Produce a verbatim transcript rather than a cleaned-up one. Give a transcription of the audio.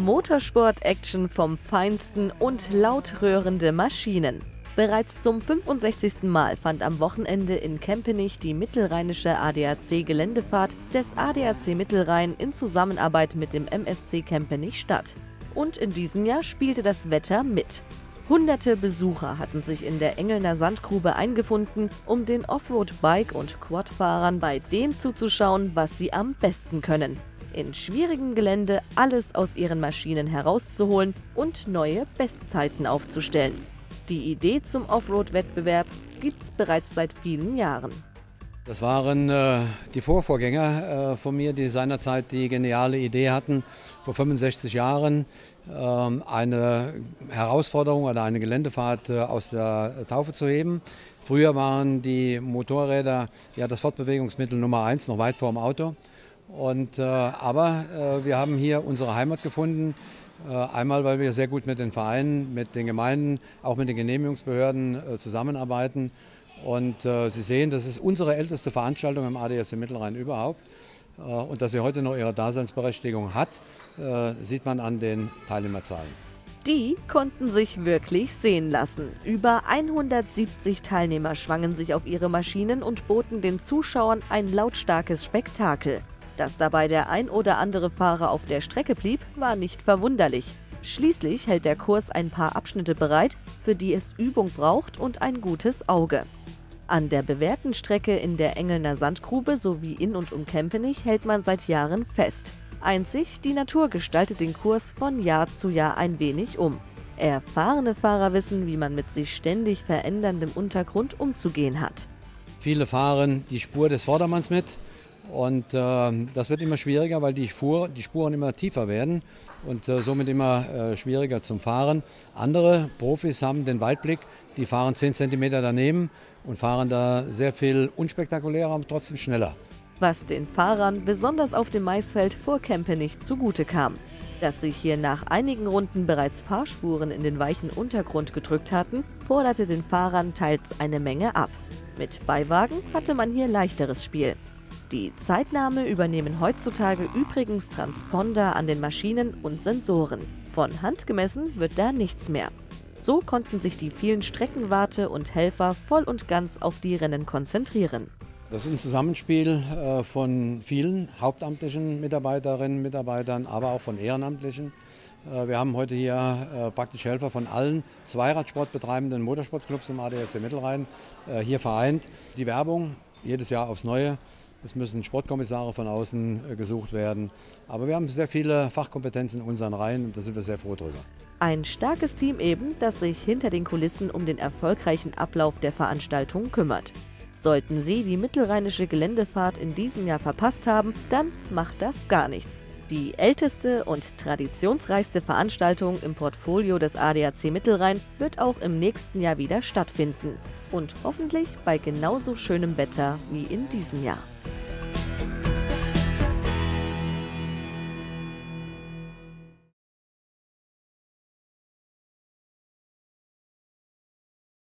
Motorsport-Action vom Feinsten und laut röhrende Maschinen. Bereits zum fünfundsechzigsten Mal fand am Wochenende in Kempenich die mittelrheinische A D A C-Geländefahrt des A D A C Mittelrhein in Zusammenarbeit mit dem M S C Kempenich statt. Und in diesem Jahr spielte das Wetter mit. Hunderte Besucher hatten sich in der Engelner Sandgrube eingefunden, um den Offroad-Bike- und Quad-Fahrern bei dem zuzuschauen, was sie am besten können. In schwierigem Gelände alles aus ihren Maschinen herauszuholen und neue Bestzeiten aufzustellen. Die Idee zum Offroad-Wettbewerb gibt es bereits seit vielen Jahren. Das waren äh, die Vorvorgänger äh, von mir, die seinerzeit die geniale Idee hatten, vor fünfundsechzig Jahren äh, eine Herausforderung oder eine Geländefahrt äh, aus der Taufe zu heben. Früher waren die Motorräder ja das Fortbewegungsmittel Nummer eins, noch weit vor dem Auto. Und, äh, aber äh, wir haben hier unsere Heimat gefunden. Einmal, weil wir sehr gut mit den Vereinen, mit den Gemeinden, auch mit den Genehmigungsbehörden zusammenarbeiten. Und äh, Sie sehen, das ist unsere älteste Veranstaltung im A D A C Mittelrhein überhaupt. Äh, und dass sie heute noch ihre Daseinsberechtigung hat, äh, sieht man an den Teilnehmerzahlen. Die konnten sich wirklich sehen lassen. Über hundertsiebzig Teilnehmer schwangen sich auf ihre Maschinen und boten den Zuschauern ein lautstarkes Spektakel. Dass dabei der ein oder andere Fahrer auf der Strecke blieb, war nicht verwunderlich. Schließlich hält der Kurs ein paar Abschnitte bereit, für die es Übung braucht und ein gutes Auge. An der bewährten Strecke in der Engelner Sandgrube sowie in und um Kempenich hält man seit Jahren fest. Einzig die Natur gestaltet den Kurs von Jahr zu Jahr ein wenig um. Erfahrene Fahrer wissen, wie man mit sich ständig veränderndem Untergrund umzugehen hat. Viele fahren die Spur des Vordermanns mit. Und äh, das wird immer schwieriger, weil die, Spur, die Spuren immer tiefer werden und äh, somit immer äh, schwieriger zum Fahren. Andere Profis haben den Weitblick, die fahren zehn Zentimeter daneben und fahren da sehr viel unspektakulärer und trotzdem schneller. Was den Fahrern besonders auf dem Maisfeld vor Kempenich zugute kam. Dass sich hier nach einigen Runden bereits Fahrspuren in den weichen Untergrund gedrückt hatten, forderte den Fahrern teils eine Menge ab. Mit Beiwagen hatte man hier leichteres Spiel. Die Zeitnahme übernehmen heutzutage übrigens Transponder an den Maschinen und Sensoren. Von Hand gemessen wird da nichts mehr. So konnten sich die vielen Streckenwarte und Helfer voll und ganz auf die Rennen konzentrieren. Das ist ein Zusammenspiel von vielen hauptamtlichen Mitarbeiterinnen und Mitarbeitern, aber auch von Ehrenamtlichen. Wir haben heute hier praktisch Helfer von allen Zweiradsport betreibenden Motorsportclubs im A D A C Mittelrhein hier vereint. Die Werbung jedes Jahr aufs Neue. Es müssen Sportkommissare von außen gesucht werden. Aber wir haben sehr viele Fachkompetenzen in unseren Reihen und da sind wir sehr froh drüber. Ein starkes Team eben, das sich hinter den Kulissen um den erfolgreichen Ablauf der Veranstaltung kümmert. Sollten Sie die mittelrheinische Geländefahrt in diesem Jahr verpasst haben, dann macht das gar nichts. Die älteste und traditionsreichste Veranstaltung im Portfolio des A D A C Mittelrhein wird auch im nächsten Jahr wieder stattfinden. Und hoffentlich bei genauso schönem Wetter wie in diesem Jahr.